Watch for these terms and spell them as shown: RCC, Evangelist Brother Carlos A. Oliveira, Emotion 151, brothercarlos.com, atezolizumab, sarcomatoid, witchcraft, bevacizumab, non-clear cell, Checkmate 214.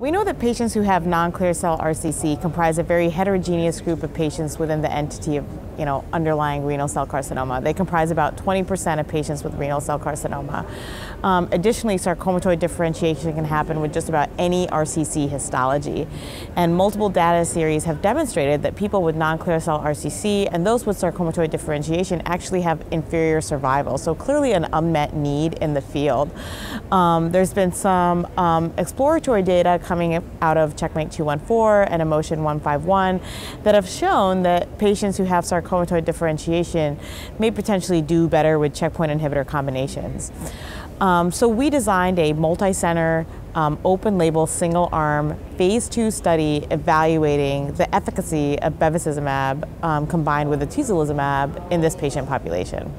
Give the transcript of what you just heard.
We know that patients who have non-clear cell RCC comprise a very heterogeneous group of patients within the entity of, underlying renal cell carcinoma. They comprise about 20% of patients with renal cell carcinoma. Additionally, sarcomatoid differentiation can happen with just about any RCC histology. And multiple data series have demonstrated that people with non-clear cell RCC and those with sarcomatoid differentiation actually have inferior survival. So clearly an unmet need in the field. There's been some exploratory data coming out of Checkmate 214 and Emotion 151 that have shown that patients who have sarcomatoid differentiation may potentially do better with checkpoint inhibitor combinations. So we designed a multi-center, open-label, single-arm, phase 2 study evaluating the efficacy of bevacizumab combined with atezolizumab in this patient population.